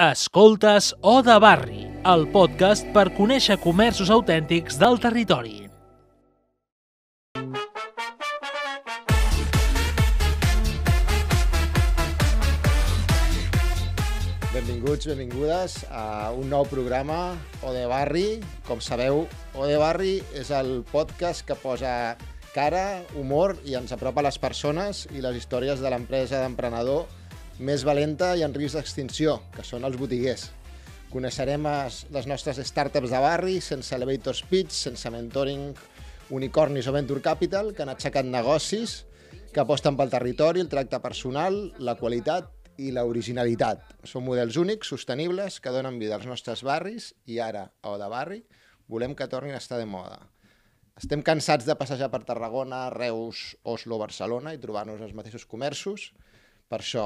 Escoltes O de Barri, el podcast per conèixer comerços autèntics del territori. Benvinguts, benvingudes a un nou programa O de Barri. Com sabeu, O de Barri és el podcast que posa cara, humor i ens apropa a les persones i les històries de l'empresa d'emprenedor més valenta i en risc d'extinció, que són els botiguers. Coneixerem les nostres startups de barri, sense elevator pitch, sense mentoring, unicornis o venture capital, que han aixecat negocis, que aposten pel territori, el tracte personal, la qualitat i l'originalitat. Són models únics, sostenibles, que donen vida als nostres barris i ara, a O de Barri, volem que tornin a estar de moda. Estem cansats de passejar per Tarragona, Reus, Oslo o Barcelona i trobar-nos els mateixos comerços. Per això,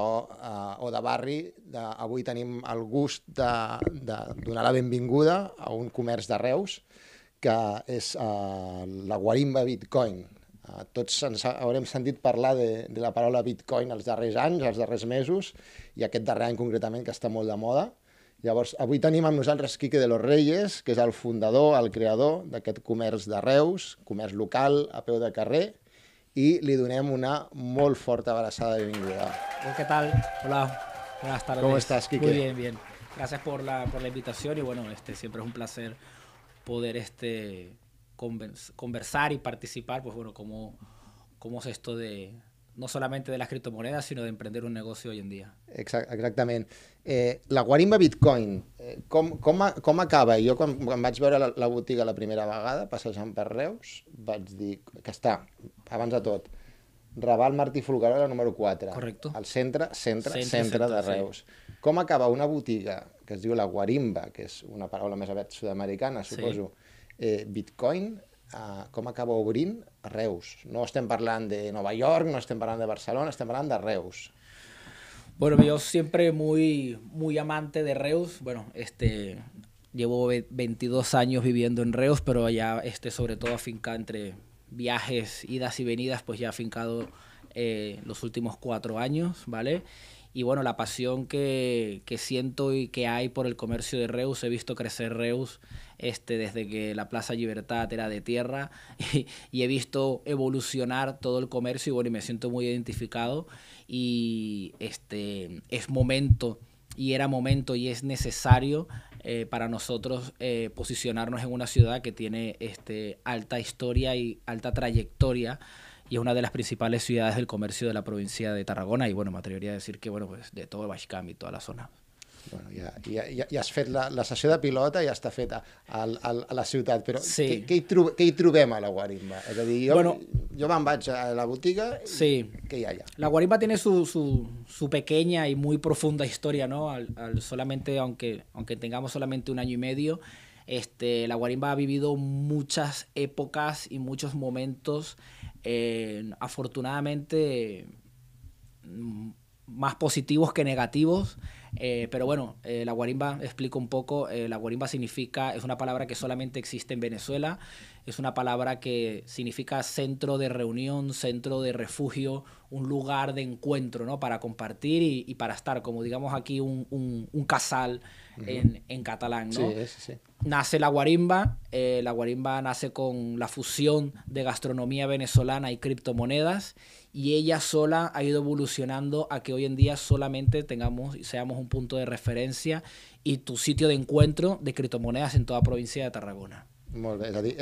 O de Barri, avui tenim el gust de donar la benvinguda a un comerç de Reus, que és la Guarimba Bitcoin. Tots ens haurem sentit parlar de la paraula Bitcoin els darrers anys, els darrers mesos, i aquest darrer any concretament, que està molt de moda. Llavors, avui tenim amb nosaltres Quique de los Reyes, que és el fundador, el creador d'aquest comerç de Reus, comerç local, a peu de carrer, i li donem una molt forta abraçada de benvinguda. ¿Qué tal? Hola, buenas tardes. ¿Cómo estás, Quique? Muy bien, bien. Gracias por la invitación y bueno, siempre es un placer poder conversar y participar, pues bueno, cómo es esto de no solamente de las criptomonedas, sino de emprender un negocio hoy en día. Exactament. La Guarimba Bitcoin, com acaba? Jo quan vaig veure la botiga la primera vegada, passejant per Reus, vaig dir que està, abans de tot, Raval Martí Fulgaró, la número 4. Correcte. El centre de Reus. Com acaba una botiga que es diu la Guarimba, que és una paraula més aviat sud-americana, suposo, Bitcoin, com acaba obrint a Reus? No estem parlant de Nova York, no estem parlant de Barcelona, estem parlant de Reus. Bueno, yo siempre muy amante de Reus. Bueno, llevo 22 años viviendo en Reus, pero allá sobre todo afincado entre viajes, idas y venidas, pues ya afincado los últimos 4 años, ¿vale? Y bueno, la pasión que siento y que hay por el comercio de Reus, he visto crecer Reus desde que la Plaza Libertad era de tierra y he visto evolucionar todo el comercio y bueno, me siento muy identificado y es momento y era momento y es necesario para nosotros posicionarnos en una ciudad que tiene alta historia y alta trayectoria. Y es una de las principales ciudades del comercio de la provincia de Tarragona. Y bueno, me atrevería a decir que, bueno, pues de todo el Baix Camp y toda la zona. Bueno, ja has fet la sessió de pilota, ja està feta a la ciutat, però què hi trobem a la Guarimba? És a dir, jo me'n vaig a la botiga, què hi ha allà? La Guarimba tiene su pequeña y muy profunda historia, ¿no? Solamente, aunque tengamos solamente 1 año y medio, la Guarimba ha vivido muchas épocas y muchos momentos, afortunadamente más positivos que negativos, pero bueno, la Guarimba, explico un poco, la Guarimba significa, es una palabra que solamente existe en Venezuela, es una palabra que significa centro de reunión, centro de refugio, un lugar de encuentro, ¿no? Para compartir y para estar, como digamos aquí un casal en catalán, ¿no? Sí. Nace la Guarimba nace con la fusión de gastronomía venezolana y criptomonedas y ella sola ha ido evolucionando a que hoy en día solamente tengamos y seamos un punto de referencia y tu sitio de encuentro de criptomonedas en toda la provincia de Tarragona. Molt bé, és a dir,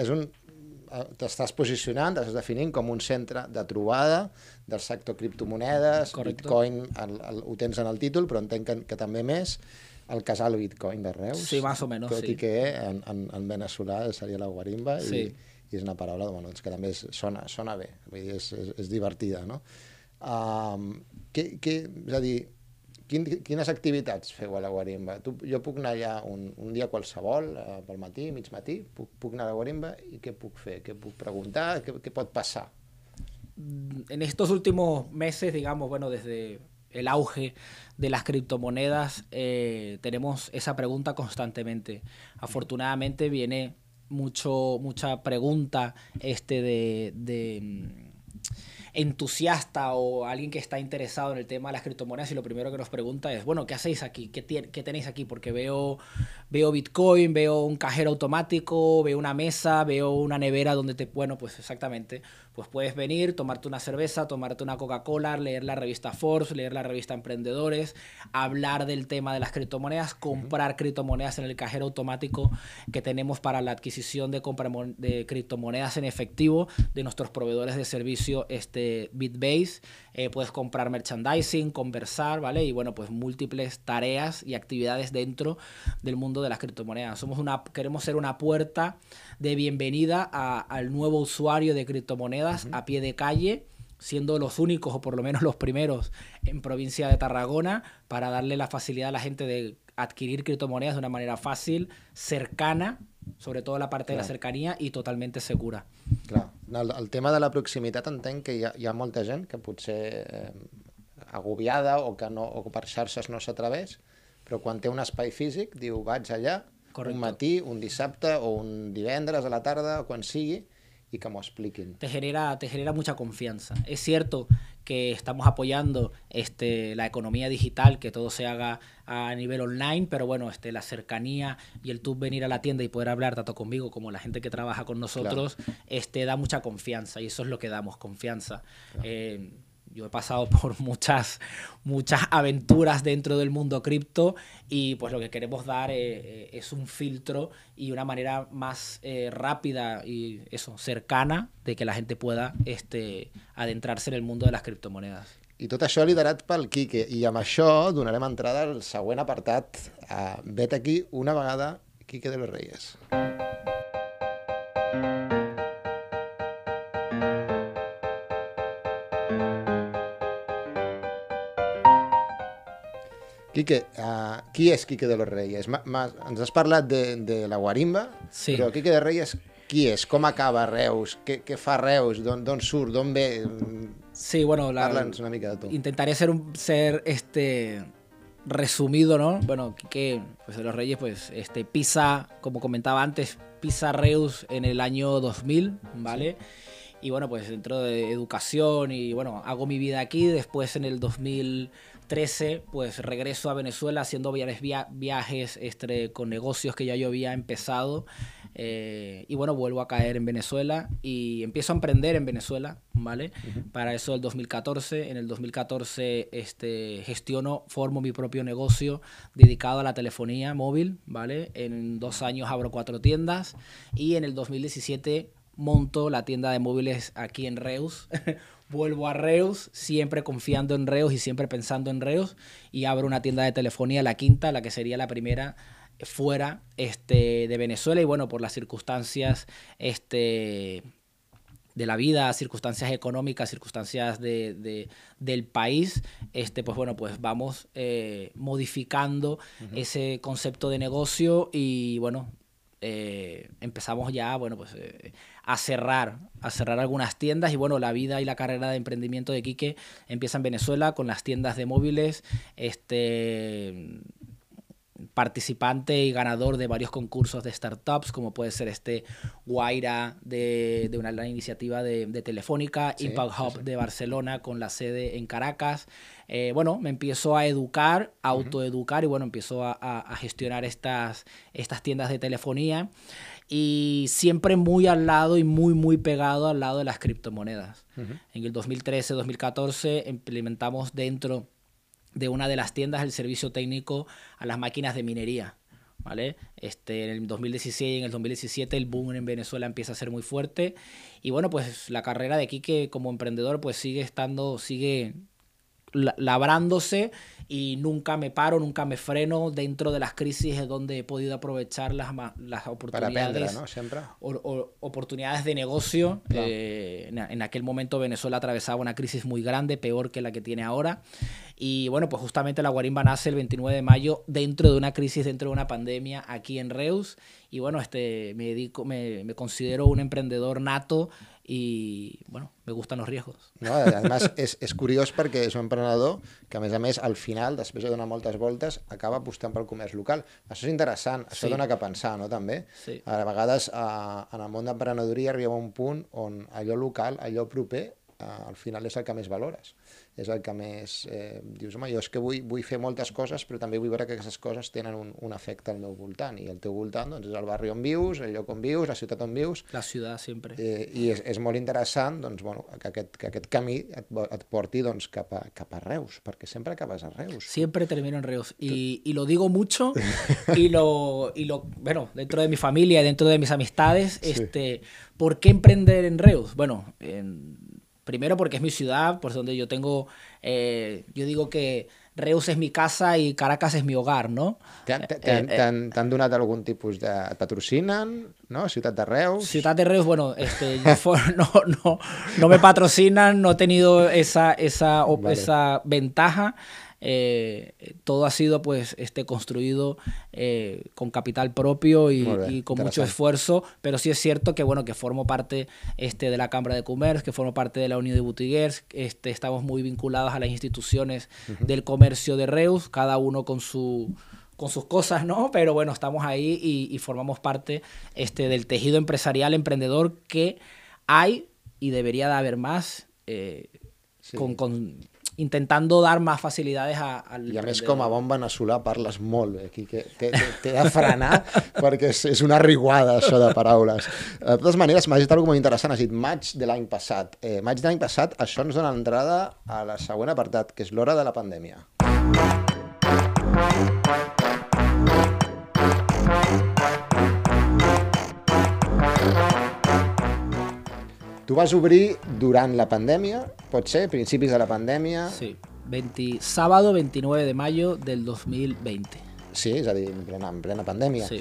t'estàs posicionant, t'estàs definint com un centre de trobada del sector criptomonedes, Bitcoin ho tens en el títol, però entenc que també més, el casal Bitcoin de Reus. Sí, más o menos, sí. Tot i que en veneçolà seria la Guarimba i és una paraula que també sona bé, és divertida, no? És a dir, quines activitats feu a la Guarimba? Jo puc anar allà un dia qualsevol, pel matí, mig matí, puc anar a la Guarimba i què puc fer? Què puc preguntar? Què pot passar? En estos últimos meses, digamos, bueno, desde el auge de las criptomonedas, tenemos esa pregunta constantemente. Afortunadamente viene mucha pregunta entusiasta o alguien que está interesado en el tema de las criptomonedas y lo primero que nos pregunta es, bueno, ¿qué hacéis aquí? ¿Qué tenéis aquí? Porque veo Bitcoin, veo un cajero automático, veo una mesa, veo una nevera donde te... Bueno, pues exactamente. Pues puedes venir, tomarte una cerveza, tomarte una Coca-Cola, leer la revista Forbes, leer la revista Emprendedores, hablar del tema de las criptomonedas, comprar criptomonedas en el cajero automático que tenemos para la adquisición de compra de criptomonedas en efectivo de nuestros proveedores de servicio Bitbase. Puedes comprar merchandising, conversar, ¿vale? Y bueno, pues múltiples tareas y actividades dentro del mundo de las criptomonedas. Queremos ser una puerta de bienvenida al nuevo usuario de criptomonedas a pie de calle, siendo los únicos o por lo menos los primeros en provincia de Tarragona, para darle la facilidad a la gente de adquirir criptomonedas de una manera fácil, cercana, sobre todo la parte de la cercanía, i totalmente segura. Clar, el tema de la proximitat entenc que hi ha molta gent que potser agobiada o que per xarxes no s'atreveix, però quan té un espai físic diu vaig allà un matí, un dissabte o un divendres a la tarda o quan sigui, y que me expliquen. Te genera mucha confianza. Es cierto que estamos apoyando la economía digital, que todo se haga a nivel online, pero bueno, la cercanía y el tú venir a la tienda y poder hablar tanto conmigo como la gente que trabaja con nosotros, da mucha confianza, y eso es lo que damos, confianza. Claro. Yo he pasado por muchas aventuras dentro del mundo cripto y pues lo que queremos dar es un filtro y una manera más rápida y eso, cercana, de que la gente pueda adentrarse en el mundo de las criptomonedas. I tot això liderat pel Quique, i amb això donarem entrada al següent apartat. Vet aquí una vegada, Quique de los Reyes. Quique, qui és Quique de los Reyes? Ens has parlat de la Guarimba, sí, però Quique de Reyes qui és? Com acaba Reus? Què fa Reus? D'on surt? D'on ve? Sí, bueno, parla'ns una mica de tu. Intentaré ser resumido, ¿no? Bueno, Quique de los Reyes, pues pisa, como comentaba antes, pisa Reus en el año 2000, ¿vale? Y bueno, pues dentro de educación y bueno, hago mi vida aquí. Después en el 2013, pues regreso a Venezuela haciendo viajes con negocios que ya yo había empezado. Y bueno, vuelvo a caer en Venezuela y empiezo a emprender en Venezuela, ¿vale? Para eso el 2014. En el 2014 formo mi propio negocio dedicado a la telefonía móvil, ¿vale? En 2 años abro 4 tiendas y en el 2017... monto la tienda de móviles aquí en Reus. Vuelvo a Reus, siempre confiando en Reus y siempre pensando en Reus, y abro una tienda de telefonía, la quinta, la que sería la primera fuera de Venezuela. Y bueno, por las circunstancias de la vida, circunstancias económicas, circunstancias del país, pues bueno, pues vamos modificando ese concepto de negocio y bueno, empezamos ya, bueno, pues a cerrar algunas tiendas. Y bueno, la vida y la carrera de emprendimiento de Quique empieza en Venezuela con las tiendas de móviles, participante y ganador de varios concursos de startups, como puede ser Guaira de una gran iniciativa de Telefónica, sí, Impact Hub de Barcelona con la sede en Caracas. Bueno, me empiezo a educar, a autoeducar, y bueno, empiezo a gestionar estas tiendas de telefonía, y siempre muy al lado y muy, muy pegado al lado de las criptomonedas. En el 2013-2014 implementamos dentro de una de las tiendas el servicio técnico a las máquinas de minería, ¿vale? En el 2016 y en el 2017 el boom en Venezuela empieza a ser muy fuerte. Y bueno, pues la carrera de Quique como emprendedor pues sigue labrándose, y nunca me paro, nunca me freno. Dentro de las crisis es donde he podido aprovechar las oportunidades, para aprender, ¿no? Siempre. O oportunidades de negocio. Claro. En aquel momento Venezuela atravesaba una crisis muy grande, peor que la que tiene ahora. Y bueno, pues justamente la Guarimba nace el 29 de mayo dentro de una crisis, dentro de una pandemia aquí en Reus. Y bueno, me considero un emprendedor nato y, bueno, me gustan los riesgos. No, además, és curiós perquè és un emprenedor que, a més, al final, després de donar moltes voltes, acaba apostant pel comerç local. Això és interessant, això dona que pensar, no, també? A vegades, en el món d'emprenedoria arriba un punt on allò local, allò proper, al final és el que més valores, és el que més dius, home, jo és que vull fer moltes coses, però també vull veure que aquestes coses tenen un efecte al meu voltant, i el teu voltant doncs, és el barri on vius, el lloc on vius, la ciutat on vius... La ciutat, sempre. I és molt interessant doncs, bueno, que aquest camí et porti doncs, cap a Reus, perquè sempre acabes a Reus. Sempre termino en Reus, y lo digo mucho, y lo bueno, dentro de mi familia, dentro de mis amistades, sí. ¿Por qué emprender en Reus? Bueno, primero porque es mi ciudad, por donde yo tengo, yo digo que Reus es mi casa y Caracas es mi hogar, ¿no? ¿Te han donado algún tipo de patrocinan, no? Ciudad de Reus. Ciudad de Reus, bueno, no me patrocinan, no he tenido esa ventaja. Todo ha sido pues construido con capital propio y con mucho esfuerzo, pero sí es cierto que bueno que formo parte de la Cámara de Comercio, que formo parte de la Unión de Botiguers, estamos muy vinculados a las instituciones del comercio de Reus, cada uno con sus cosas, ¿no? Pero bueno, estamos ahí y formamos parte del tejido empresarial emprendedor que hay y debería de haber más sí. Intentando dar más facilidades al... I a més, com a bon veneçolà parles molt bé, Quique. T'he de frenar perquè és una riuada, això de paraules. De totes maneres, m'ha dit alguna cosa molt interessant. Has dit maig de l'any passat. Maig de l'any passat, això ens dona entrada a la següent apartat, que és l'hora de la pandèmia. Tu vas obrir durant la pandèmia, pot ser, principis de la pandèmia... Sí, sábado 29 de mayo del 2020. Sí, és a dir, en plena pandèmia. Sí.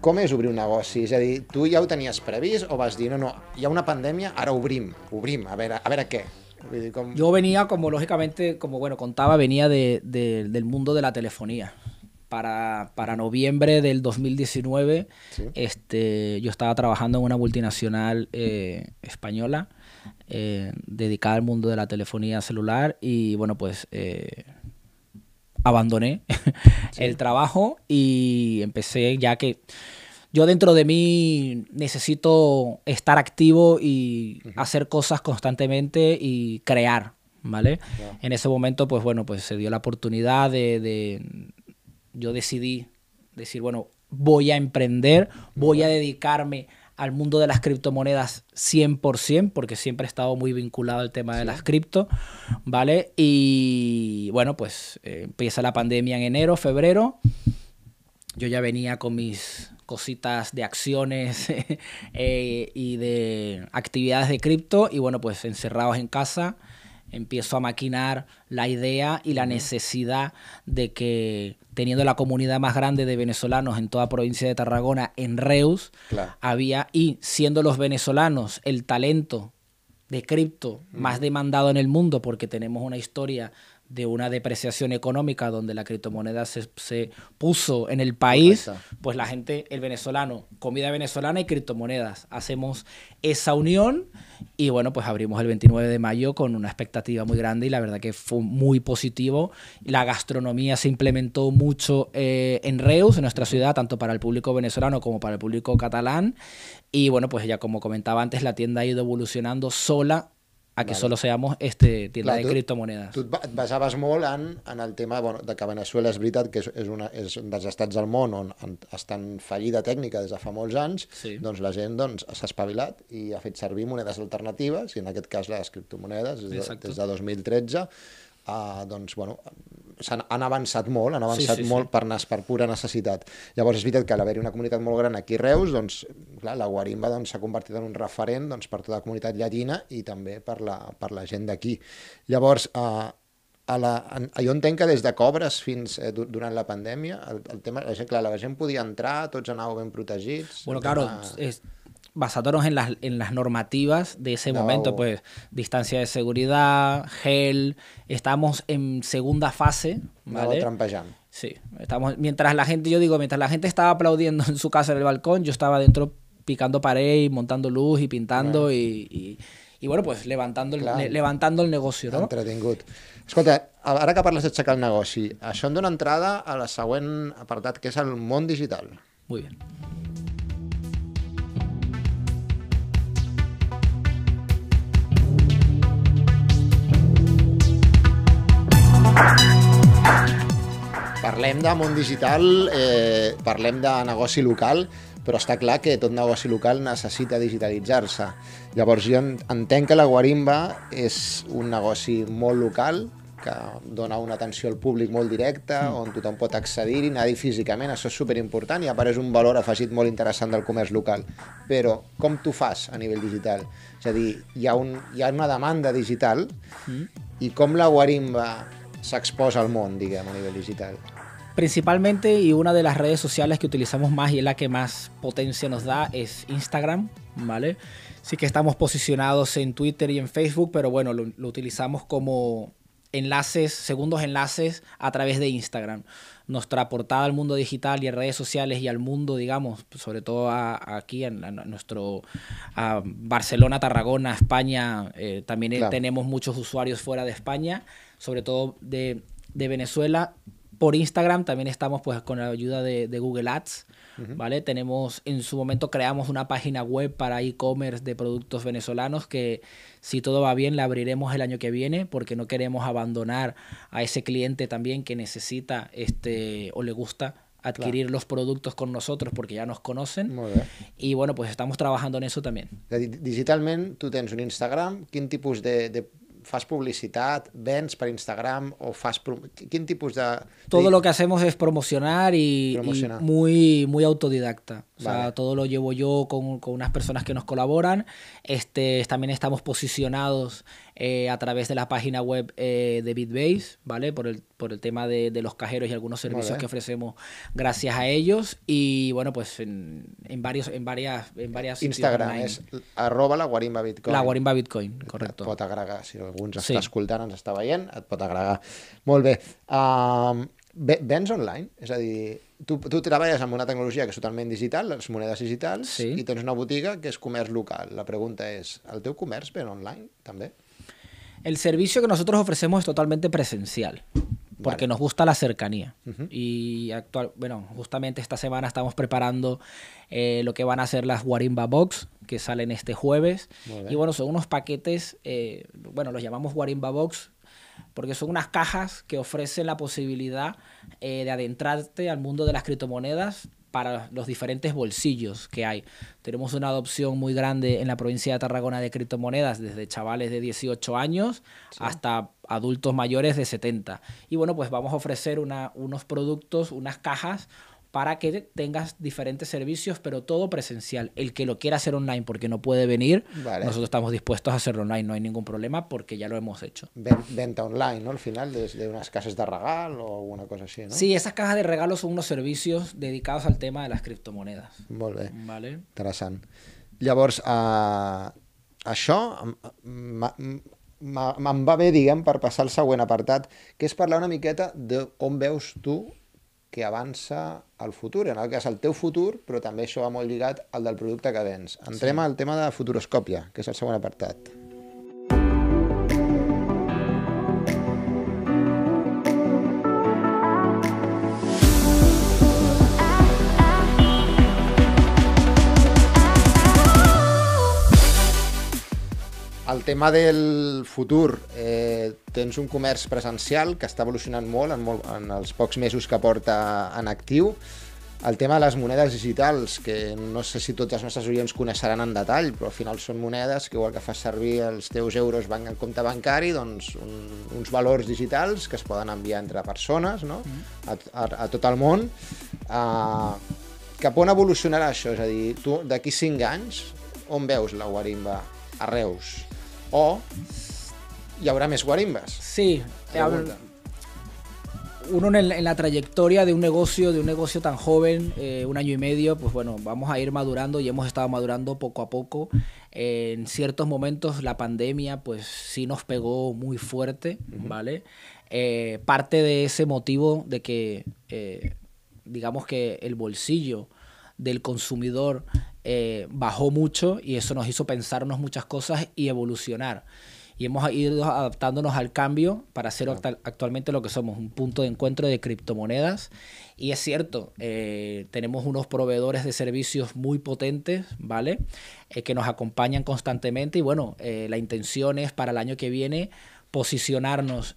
Com és obrir un negoci? És a dir, tu ja ho tenies previst o vas dir, no, hi ha una pandèmia, ara obrim, a veure què? Vull dir, com... Yo venía, como lógicamente, como bueno, contaba, venía del mundo de la telefonía. Para noviembre del 2019, sí. Yo estaba trabajando en una multinacional española dedicada al mundo de la telefonía celular y, bueno, pues abandoné sí. el trabajo y empecé ya que... Yo dentro de mí necesito estar activo y hacer cosas constantemente y crear, ¿vale? Yeah. En ese momento, pues, bueno, pues se dio la oportunidad yo decidí decir, bueno, voy a emprender, voy a dedicarme al mundo de las criptomonedas 100%, porque siempre he estado muy vinculado al tema de las cripto, ¿vale? Y bueno, pues empieza la pandemia en enero, febrero. Yo ya venía con mis cositas de acciones y de actividades de cripto y bueno, pues encerrados en casa, empiezo a maquinar la idea y la necesidad de que teniendo la comunidad más grande de venezolanos en toda provincia de Tarragona, en Reus, claro. había, y siendo los venezolanos el talento de cripto más demandado en el mundo, porque tenemos una historia de una depreciación económica donde la criptomoneda se puso en el país, correcto. Pues la gente, el venezolano, comida venezolana y criptomonedas. Hacemos esa unión y bueno, pues abrimos el 29 de mayo con una expectativa muy grande y la verdad que fue muy positivo. La gastronomía se implementó mucho en Reus, en nuestra ciudad, tanto para el público venezolano como para el público catalán. Y bueno, pues ya como comentaba antes, la tienda ha ido evolucionando sola, a que solo seamos tienda de criptomonedes. Tu et basaves molt en el tema que Venezuela és veritat que és un dels estats del món on està en fallida tècnica des de fa molts anys, doncs la gent s'ha espavilat i ha fet servir monedes alternatives, i en aquest cas les criptomonedes, des de 2013, doncs, bueno, han avançat molt per pura necessitat. Llavors és veritat que al haver-hi una comunitat molt gran aquí a Reus, doncs, clar, la Guarimba s'ha convertit en un referent per tota la comunitat llatina i també per la gent d'aquí. Llavors, jo entenc que des de cobres fins durant la pandèmia, la gent podia entrar, tots anàveu ben protegits... Bueno, claro, basándonos en las normativas de ese momento, pues distancia de seguridad, gel, estamos en segunda fase, ¿vale? Trampejando. Sí, estamos mientras la gente estaba aplaudiendo en su casa en el balcón, yo estaba dentro picando pared y montando luz y pintando y bueno, pues levantando el negocio, ¿no? Entretingut. Escolta, ara que parles d'aixecar el negoci, això em dona entrada a la següent apartat, que és el món digital. Muy bien. parlem de món digital, parlem de negoci local, però està clar que tot negoci local necessita digitalitzar-se. Llavors jo entenc que la Guarimba és un negoci molt local, que dona una atenció al públic molt directa, on tothom pot accedir-hi, anar-hi físicament, això és superimportant i apareix un valor afegit molt interessant del comerç local. Però com tu fas a nivell digital? És a dir, hi ha una demanda digital i com la Guarimba s'exposa al món, diguem, a nivell digital. Principalmente, y una de las redes sociales que utilizamos más y es la que más potencia nos da, es Instagram, ¿vale? Sí que estamos posicionados en Twitter y en Facebook, pero bueno, lo utilizamos como enlaces, segundos enlaces a través de Instagram. Nuestra portada al mundo digital y a redes sociales y al mundo, digamos, sobre todo aquí en nuestro Barcelona, Tarragona, España, también claro, tenemos muchos usuarios fuera de España, sobre todo de Venezuela. Por Instagram también estamos pues con la ayuda de Google Ads, ¿vale? Tenemos, en su momento creamos una página web para e-commerce de productos venezolanos que, si todo va bien, la abriremos el año que viene porque no queremos abandonar a ese cliente también que necesita o le gusta adquirir los productos con nosotros porque ya nos conocen. Y bueno, pues estamos trabajando en eso también. Digitalmente, tú tienes un Instagram, ¿qué tipos de ¿fas publicidad? ¿Vens para Instagram? ¿O fas qué tipos de...? Todo lo que hacemos es promocionar y muy, muy autodidacta. O sea, todo lo llevo yo con unas personas que nos colaboran. También estamos posicionados a través de la página web de Bitbase, ¿vale? Por el tema de los cajeros y algunos servicios que ofrecemos gracias a ellos. Y bueno, pues en varias Instagram es @laguarimbabitcoin. La Guarimba Bitcoin, correcto. Et pot agregar, si algú ens està escoltant, ens està veient, et pot agregar. Molt bé. Vens online? És a dir, tu treballes amb una tecnologia que és totalment digital, les monedes digitals, i tens una botiga que és comerç local. La pregunta és, el teu comerç ven online també? El servicio que nosotros ofrecemos es totalmente presencial, porque nos gusta la cercanía. Y bueno, justamente esta semana estamos preparando lo que van a ser las Guarimba Box, que salen este jueves. Y bueno, son unos paquetes, bueno, los llamamos Guarimba Box, porque son unas cajas que ofrecen la posibilidad de adentrarte al mundo de las criptomonedas para los diferentes bolsillos que hay. Tenemos una adopción muy grande en la provincia de Tarragona de criptomonedas, desde chavales de 18 años hasta adultos mayores de 70. Y bueno, pues vamos a ofrecer unos productos, unas cajas, para que tengas diferentes servicios, pero todo presencial. El que lo quiera hacer online porque no puede venir, nosotros estamos dispuestos a hacerlo online, no hay ningún problema porque ya lo hemos hecho. Venta online, ¿no? Al final, de unas cajas de regalo o alguna cosa así, ¿no? Sí, esas cajas de regalo son unos servicios dedicados al tema de las criptomonedas. Molt bé. Vale. Interessant. Llavors, això me'n va bé, diguem, per passar al següent apartat, que és parlar una miqueta d'on veus tu que avança el futur, en el cas el teu futur, però també això va molt lligat al del producte que vens. Entrem al tema de futuroscòpia, que és el segon apartat. El tema del futur, tens un comerç presencial que està evolucionant molt en els pocs mesos que porta en actiu. El tema de les monedes digitals, que no sé si tots els nostres oients coneixeran en detall, però al final són monedes que igual que fas servir els teus euros en compte bancari, doncs uns valors digitals que es poden enviar entre persones a tot el món. Cap on evolucionarà això? És a dir, tu d'aquí 5 anys, on veus la Guarimba? A Reus. O ¿y habrá más guarimbas? Sí. Uno en la trayectoria de un negocio tan joven, un año y medio, pues bueno, vamos a ir madurando y hemos estado madurando poco a poco. En ciertos momentos la pandemia pues sí nos pegó muy fuerte, ¿vale? Parte de ese motivo de que, digamos que el bolsillo del consumidor bajó mucho y eso nos hizo pensarnos muchas cosas y evolucionar. Y hemos ido adaptándonos al cambio para ser actualmente lo que somos, un punto de encuentro de criptomonedas. Y es cierto, tenemos unos proveedores de servicios muy potentes, ¿vale? Que nos acompañan constantemente. Y bueno, la intención es para el año que viene posicionarnos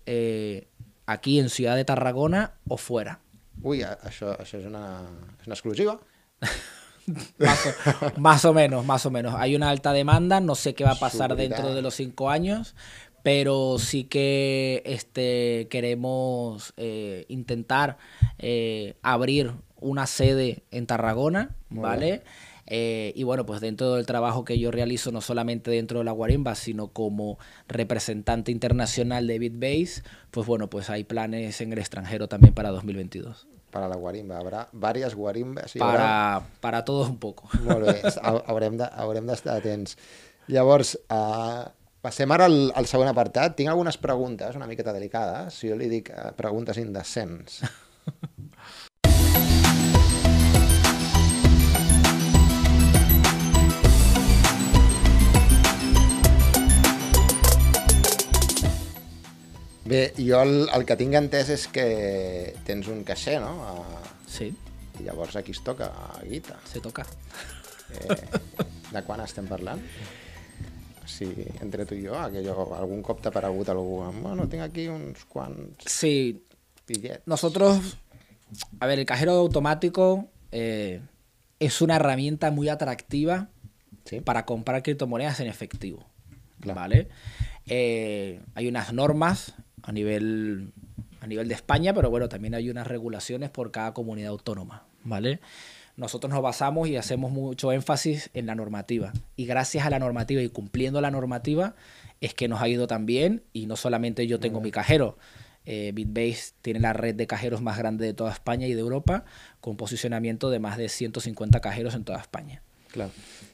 aquí en Ciudad de Tarragona o fuera. Ui, això és una exclusiva. Más o menos. Hay una alta demanda, no sé qué va a pasar dentro de los 5 años, pero sí que queremos intentar abrir una sede en Tarragona, ¿vale? Y bueno, pues dentro del trabajo que yo realizo, no solamente dentro de la Guarimba, sino como representante internacional de Bitbase, pues bueno, pues hay planes en el extranjero también para 2022. Para la Guarimba, habrá varias Guarimbas. Para todos un poco. Molt bé, haurem d'estar atents. Llavors, passem ara al segon apartat. Tinc algunes preguntes una miqueta delicades, si jo li dic preguntes indecents. Bé, jo el que tinc entès és que tens un caixer, no? Sí. I llavors aquí es toca, guita. Se toca. De quan estem parlant? Sí, entre tu i jo, algun cop t'ha aparegut algú, bueno, tinc aquí uns quants... Sí. Billets. Nosotros, a ver, el cajero automático es una herramienta muy atractiva para comprar criptomonedas en efectivo, ¿vale? Hay unas normas a nivel de España, pero bueno, también hay unas regulaciones por cada comunidad autónoma, ¿vale? Nosotros nos basamos y hacemos mucho énfasis en la normativa, y gracias a la normativa y cumpliendo la normativa es que nos ha ido tan bien. Y no solamente yo tengo mi cajero, Bitbase tiene la red de cajeros más grande de toda España y de Europa, con posicionamiento de más de 150 cajeros en toda España. Clar.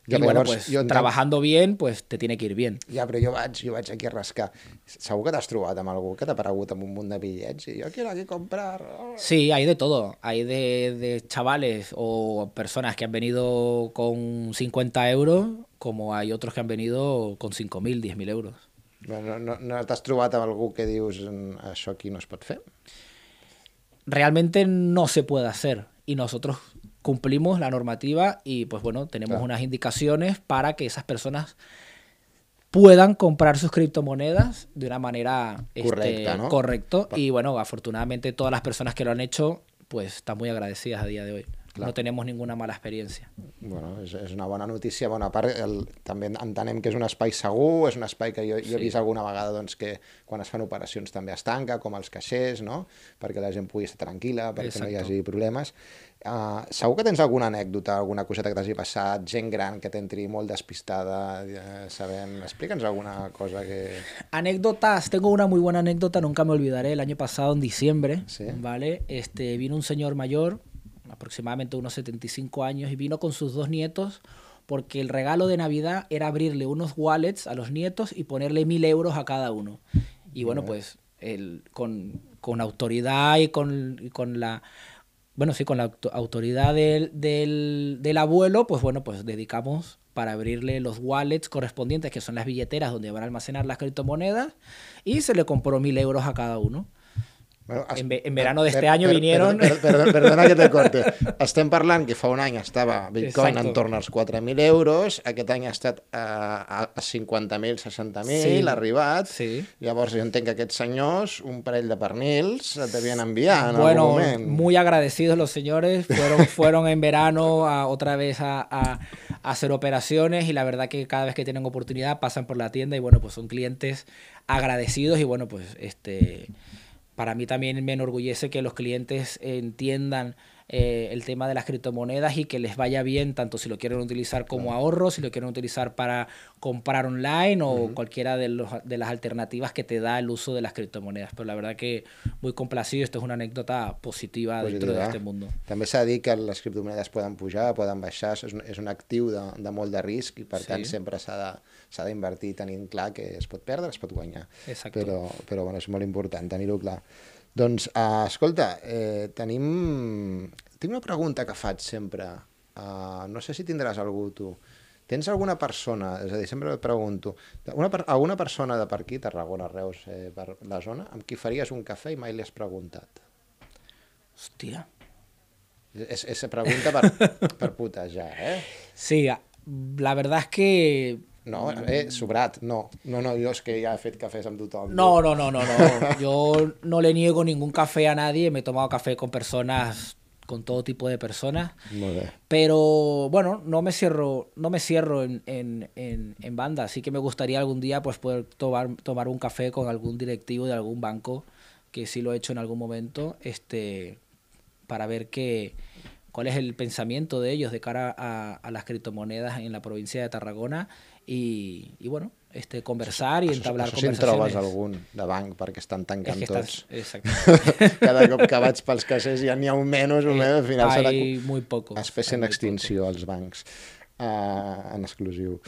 I bueno, treballant bé, te tiene que ir bien. Ja, però jo vaig aquí a rascar. Segur que t'has trobat amb algú que t'ha aparegut amb un munt de bitllets i jo quiero aquí comprar... Sí, hay de todo. Hay de chavales o personas que han venido con 50 euros, como hay otros que han venido con 5.000, 10.000 euros. No t'has trobat amb algú que dius això aquí no es pot fer? Realmente no se puede hacer. Y nosotros cumplimos la normativa y pues bueno, tenemos unas indicaciones para que esas personas puedan comprar sus criptomonedas de una manera correcta, ¿no? Correcto. Y bueno, afortunadamente todas las personas que lo han hecho pues están muy agradecidas a día de hoy. Clar. No tenemos ninguna mala experiència. Bueno, és una bona notícia. Bueno, a part, també entenem que és un espai segur, és un espai que jo he vist alguna vegada doncs, que quan es fan operacions també es tanca, com els caixers, no? Perquè la gent pugui estar tranquil·la, perquè no hi hagi problemes. Segur que tens alguna anècdota, alguna coseta que t'hagi passat, gent gran que t'entri molt despistada, sabem... Explica'ns alguna cosa que... Anècdotas. Tengo una muy buena anécdota, nunca me olvidaré. El año pasado, en diciembre, ¿vale? Vino un señor mayor, aproximadamente unos 75 años, y vino con sus 2 nietos porque el regalo de Navidad era abrirle unos wallets a los nietos y ponerle 1.000 euros a cada uno. Y bueno, pues él, con autoridad y con la... Bueno, sí, con la autoridad del abuelo, pues bueno, pues dedicamos para abrirle los wallets correspondientes, que son las billeteras donde van a almacenar las criptomonedas, y se le compró 1.000 euros a cada uno. En verano de este año vinieron... Perdona que te corte. Estem parlant que fa un any estava Bitcoin en torno als 4.000 euros, aquest any ha estat a 50.000, 60.000, ha arribat. Llavors jo entenc que aquests senyors, un parell de pernils, et devien enviar en algun moment. Bueno, muy agradecidos los señores. Fueron en verano otra vez a hacer operaciones, y la verdad que cada vez que tienen oportunidad pasan por la tienda y bueno, pues son clientes agradecidos. Y bueno, pues para mí también me enorgullece que los clientes entiendan el tema de las criptomonedas y que les vaya bien, tanto si lo quieren utilizar como ahorro, si lo quieren utilizar para comprar online o cualquiera de las alternativas que te da el uso de las criptomonedas. Pero la verdad que muy complacido. Esto es una anécdota positiva dentro de este mundo. També s'ha dit que les criptomonedes poden pujar, poden baixar. És un actiu de molt de risc i, per tant, sempre s'ha d'invertir tenint clar que es pot perdre, es pot guanyar. Però és molt important tenir-ho clar. Doncs, escolta, tinc una pregunta que faig sempre. No sé si tindràs algú, tu. Tens alguna persona, és a dir, sempre et pregunto, alguna persona de per aquí, Tarragona, Reus, per la zona, amb qui faries un cafè i mai l'has preguntat? Hòstia. És pregunta per putejar, eh? Sí, la verdad es que No, sobrat, no, jo és que ja he fet cafès amb tothom. No, yo no le niego ningún café a nadie, me he tomado café con personas, con todo tipo de personas, pero bueno, no me cierro en banda, así que me gustaría algún día pues poder tomar un café con algún directivo de algún banco, que sí lo he hecho en algún momento, para ver cuál es el pensamiento de ellos de cara a las criptomonedas en la provincia de Tarragona. Y bueno, conversar i entablar conversacions. Si en trobes algun de banc, perquè estan tancant tots. Exacte. Cada cop que vaig pels casers ja n'hi ha un menys, al final serà... Hay muy poco. Es fessin extinció als bancs, en exclusiu.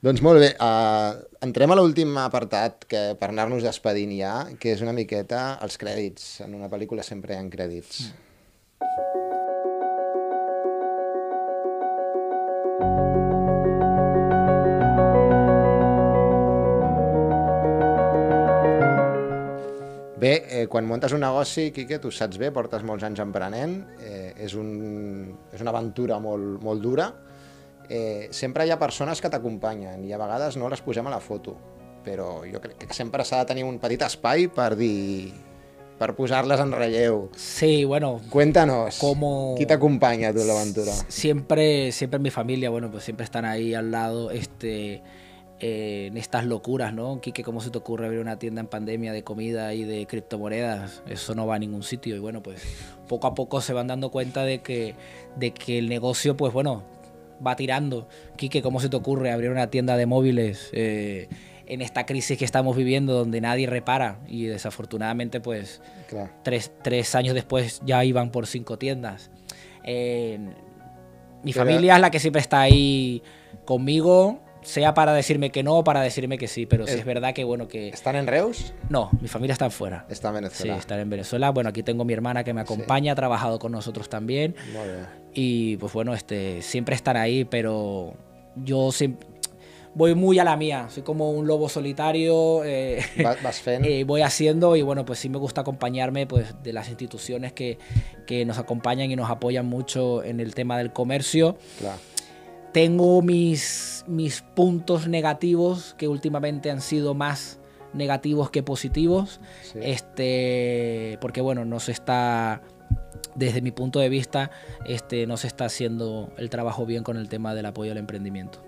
Doncs molt bé, entrem a l'últim apartat, per anar-nos despedint ja, que és una miqueta els crèdits. En una pel·lícula sempre hi ha crèdits. Bé, quan muntes un negoci, Quique, tu saps bé, portes molts anys emprenent, és una aventura molt dura. Sempre hi ha persones que t'acompanyen i a vegades no les posem a la foto, però jo crec que sempre s'ha de tenir un petit espai per posar-les en relleu. Sí, bueno... Cuéntanos, qui t'acompanya a tu en l'aventura? Siempre mi familia, bueno, pues siempre están ahí al lado, en estas locuras, ¿no? Quique, ¿cómo se te ocurre abrir una tienda en pandemia de comida y de criptomonedas? Eso no va a ningún sitio. Y bueno, pues poco a poco se van dando cuenta de que el negocio, pues bueno, va tirando. Quique, ¿cómo se te ocurre abrir una tienda de móviles en esta crisis que estamos viviendo, donde nadie repara? Y desafortunadamente, pues, claro, tres años después ya iban por 5 tiendas. Mi familia es la que siempre está ahí conmigo, sea para decirme que no o para decirme que sí, pero sí es verdad que, bueno, que... ¿Están en Reus? No, mi familia está fuera. Está en Venezuela. Sí, están en Venezuela. Bueno, aquí tengo mi hermana que me acompaña, ha trabajado con nosotros también. Muy bien. Y, pues bueno, siempre están ahí, pero yo siempre... voy muy a la mía, soy como un lobo solitario, voy haciendo y bueno, pues sí me gusta acompañarme pues de las instituciones que nos acompañan y nos apoyan mucho en el tema del comercio. Claro. Tengo mis puntos negativos, que últimamente han sido más negativos que positivos, sí, porque bueno, no se está, desde mi punto de vista, no se está haciendo el trabajo bien con el tema del apoyo al emprendimiento.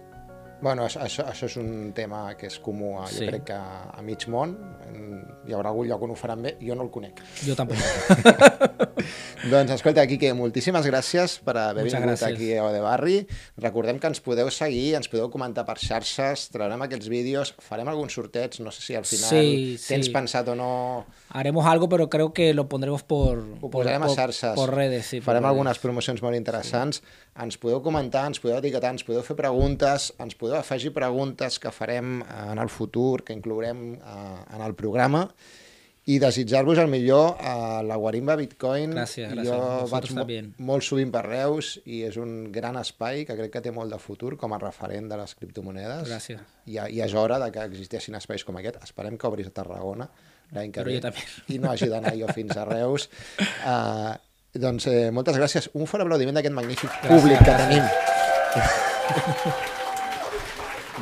Bueno, això és un tema que és comú, jo crec que a mig món hi haurà algun lloc on ho faran bé, jo no el conec. Jo tampoc. Doncs escolta, Quique, moltíssimes gràcies per haver vingut aquí a De Barri. Recordem que ens podeu seguir, ens podeu comentar per xarxes, traurem aquests vídeos, farem alguns sorteig, no sé si al final tens pensat o no... Haremos algo, pero creo que lo pondremos por redes. Sí, farem algunes promocions molt interessants. Ens podeu comentar, ens podeu etiquetar, ens podeu fer preguntes, ens podeu afegir preguntes que farem en el futur, que inclourem en el programa. I desitjar-vos el millor a la Guarimba Bitcoin. Gràcies, gràcies. Vosaltres també. Jo vaig molt sovint per Reus i és un gran espai que crec que té molt de futur com a referent de les criptomonedes. Gràcies. I és hora que existeixin espais com aquest. Esperem que obris a Tarragona l'any que ve i no hagi d'anar jo fins a Reus. Doncs moltes gràcies. Un fort aplaudiment d'aquest magnífic públic que tenim.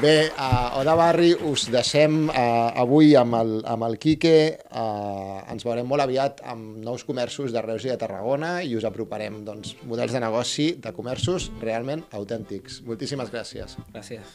Bé, a De Barri us deixem avui amb el Quique. Ens veurem molt aviat amb nous comerços de Reus i de Tarragona i us aproparem models de negoci de comerços realment autèntics. Moltíssimes gràcies. Gràcies.